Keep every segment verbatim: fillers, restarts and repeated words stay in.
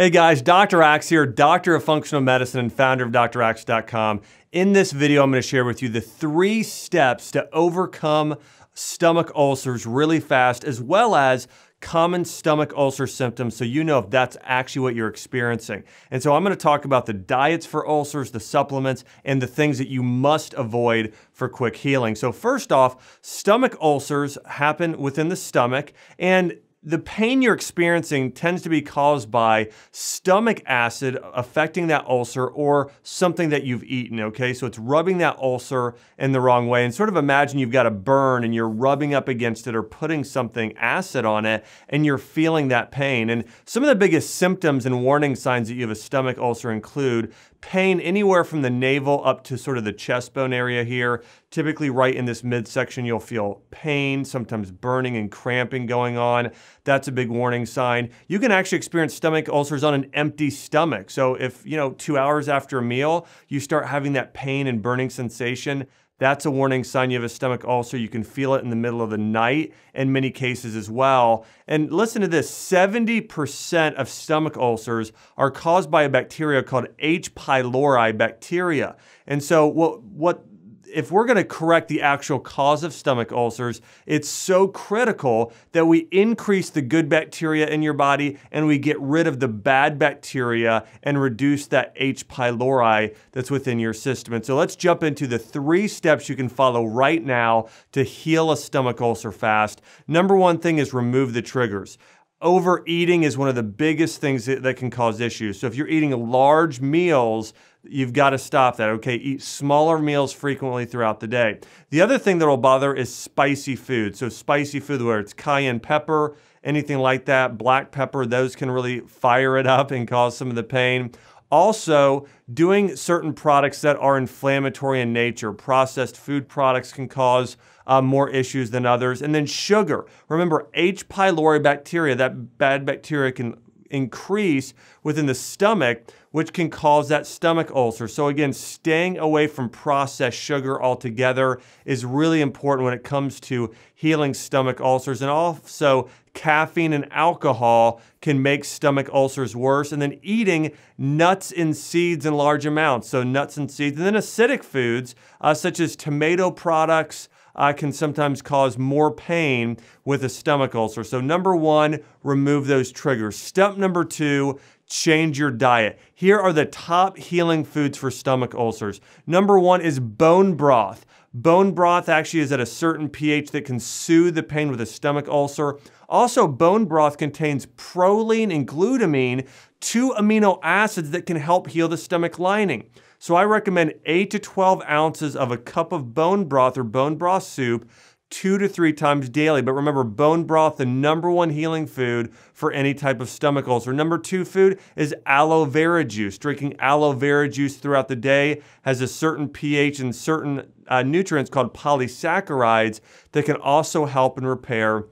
Hey guys, Doctor Axe here, doctor of functional medicine and founder of Doctor Axe dot com. In this video, I'm gonna share with you the three steps to overcome stomach ulcers really fast, as well as common stomach ulcer symptoms, so you know if that's actually what you're experiencing. And so I'm gonna talk about the diets for ulcers, the supplements, and the things that you must avoid for quick healing. So first off, stomach ulcers happen within the stomach, and the pain you're experiencing tends to be caused by stomach acid affecting that ulcer or something that you've eaten, okay? So it's rubbing that ulcer in the wrong way. And sort of imagine you've got a burn and you're rubbing up against it or putting something acid on it and you're feeling that pain. And some of the biggest symptoms and warning signs that you have a stomach ulcer include pain anywhere from the navel up to sort of the chest bone area here. Typically right in this midsection, you'll feel pain, sometimes burning and cramping going on. That's a big warning sign. You can actually experience stomach ulcers on an empty stomach. So if, you know, two hours after a meal, you start having that pain and burning sensation, that's a warning sign you have a stomach ulcer. You can feel it in the middle of the night in many cases as well. And listen to this, seventy percent of stomach ulcers are caused by a bacteria called H. pylori bacteria. And so what, what if we're gonna correct the actual cause of stomach ulcers, it's so critical that we increase the good bacteria in your body and we get rid of the bad bacteria and reduce that H. pylori that's within your system. And so let's jump into the three steps you can follow right now to heal a stomach ulcer fast. Number one thing is remove the triggers. Overeating is one of the biggest things that, that can cause issues. So if you're eating large meals, you've got to stop that, okay? Eat smaller meals frequently throughout the day. The other thing that will bother is spicy food. So spicy food, whether it's cayenne pepper, anything like that, black pepper, those can really fire it up and cause some of the pain. Also, doing certain products that are inflammatory in nature. Processed food products can cause uh, more issues than others. And then sugar. Remember, H. pylori bacteria, that bad bacteria can increase within the stomach, which can cause that stomach ulcer. So again, staying away from processed sugar altogether is really important when it comes to healing stomach ulcers. And also, caffeine and alcohol can make stomach ulcers worse. And then eating nuts and seeds in large amounts. So nuts and seeds, and then acidic foods, uh, such as tomato products, Uh, can sometimes cause more pain with a stomach ulcer. So number one, remove those triggers. Step number two, change your diet. Here are the top healing foods for stomach ulcers. Number one is bone broth. Bone broth actually is at a certain pH that can soothe the pain with a stomach ulcer. Also, bone broth contains proline and glutamine, two amino acids that can help heal the stomach lining. So I recommend eight to twelve ounces of a cup of bone broth or bone broth soup two to three times daily. But remember, bone broth, the number one healing food for any type of stomach ulcer. Number two food is aloe vera juice. Drinking aloe vera juice throughout the day has a certain pH and certain uh, nutrients called polysaccharides that can also help and repair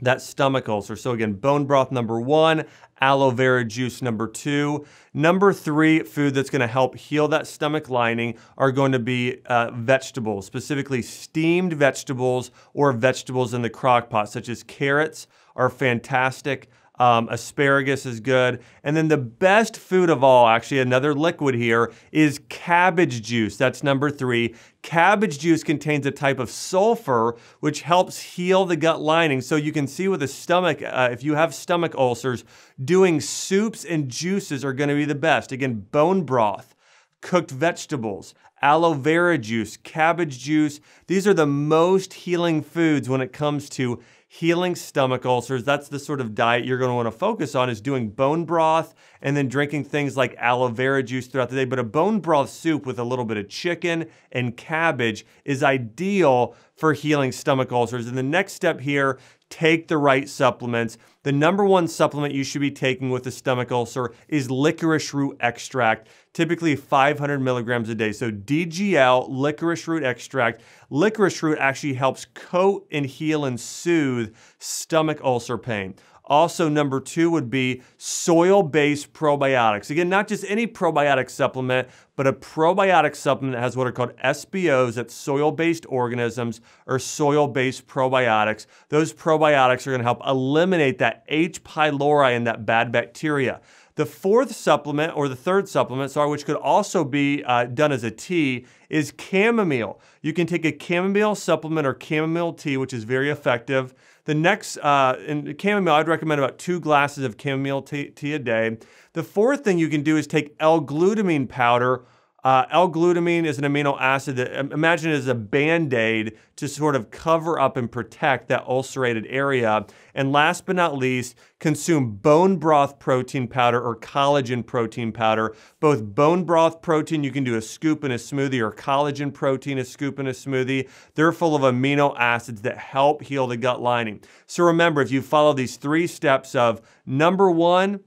that stomach ulcer. So again, bone broth number one, aloe vera juice number two. Number three food that's gonna help heal that stomach lining are going to be uh, vegetables, specifically steamed vegetables or vegetables in the crock pot, such as carrots are fantastic. Um, asparagus is good. And then the best food of all, actually another liquid here, is cabbage juice. That's number three. Cabbage juice contains a type of sulfur which helps heal the gut lining. So you can see with a stomach, uh, if you have stomach ulcers, doing soups and juices are gonna be the best. Again, bone broth, cooked vegetables, aloe vera juice, cabbage juice. These are the most healing foods when it comes to healing stomach ulcers. That's the sort of diet you're gonna wanna focus on, is doing bone broth and then drinking things like aloe vera juice throughout the day. But a bone broth soup with a little bit of chicken and cabbage is ideal for healing stomach ulcers. And the next step here, take the right supplements. The number one supplement you should be taking with a stomach ulcer is licorice root extract, typically five hundred milligrams a day. So D G L, licorice root extract. Licorice root actually helps coat and heal and soothe stomach ulcer pain. Also, number two would be soil-based probiotics. Again, not just any probiotic supplement, but a probiotic supplement that has what are called S B Os, that's soil-based organisms, or soil-based probiotics. Those probiotics are gonna help eliminate that H. pylori and that bad bacteria. The fourth supplement, or the third supplement, sorry, which could also be uh, done as a tea, is chamomile. You can take a chamomile supplement or chamomile tea, which is very effective. The next, uh, in chamomile, I'd recommend about two glasses of chamomile tea, tea a day. The fourth thing you can do is take L-glutamine powder. Uh, L-glutamine is an amino acid that, imagine it as a Band-Aid to sort of cover up and protect that ulcerated area. And last but not least, consume bone broth protein powder or collagen protein powder. Both bone broth protein, you can do a scoop in a smoothie, or collagen protein, a scoop in a smoothie. They're full of amino acids that help heal the gut lining. So remember, if you follow these three steps of number one,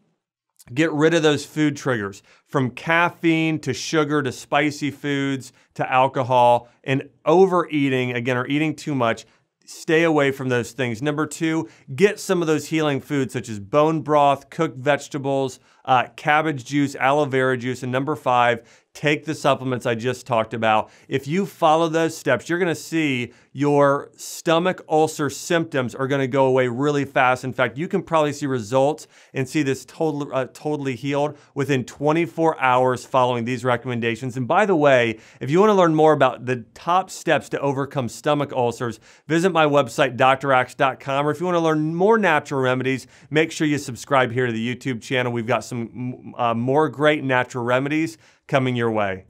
get rid of those food triggers, from caffeine to sugar to spicy foods to alcohol and overeating, again, or eating too much. Stay away from those things. Number two, get some of those healing foods such as bone broth, cooked vegetables, uh, cabbage juice, aloe vera juice. And number five, take the supplements I just talked about. If you follow those steps, you're gonna see your stomach ulcer symptoms are gonna go away really fast. In fact, you can probably see results and see this totally, uh, totally healed within twenty-four hours following these recommendations. And by the way, if you wanna learn more about the top steps to overcome stomach ulcers, visit my website, D R axe dot com. Or if you wanna learn more natural remedies, make sure you subscribe here to the YouTube channel. We've got some uh, more great natural remedies coming your way.